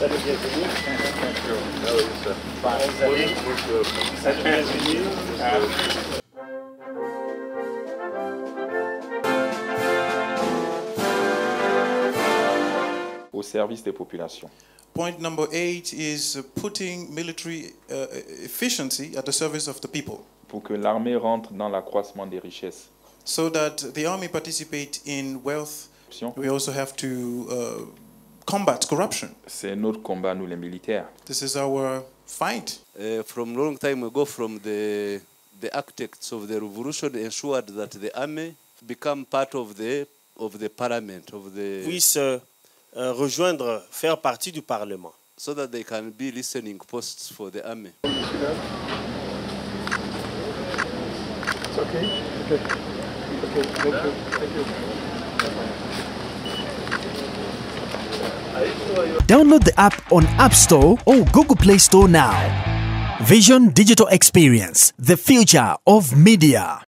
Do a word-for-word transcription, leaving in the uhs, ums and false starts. celle qui est venue, par les amis, celle qui est venue, au service des populations. Point number eight is putting military uh, efficiency at the service of the people. Pour que l'armée rentre dans l'accroissement des richesses. So that the army participate in wealth, we also have to uh, combat corruption. C'est notre combat, nous les militaires. This is our fight. Uh, from long time ago, from the the architects of the revolution ensured that the army become part of the of the parliament of the. Puisse uh, rejoindre, faire partie du parlement. So that they can be listening posts for the army. It's okay. Okay. Okay. Thank you. Thank you. Download the app on App Store or Google Play Store now. Vision Digital Experience, the future of media.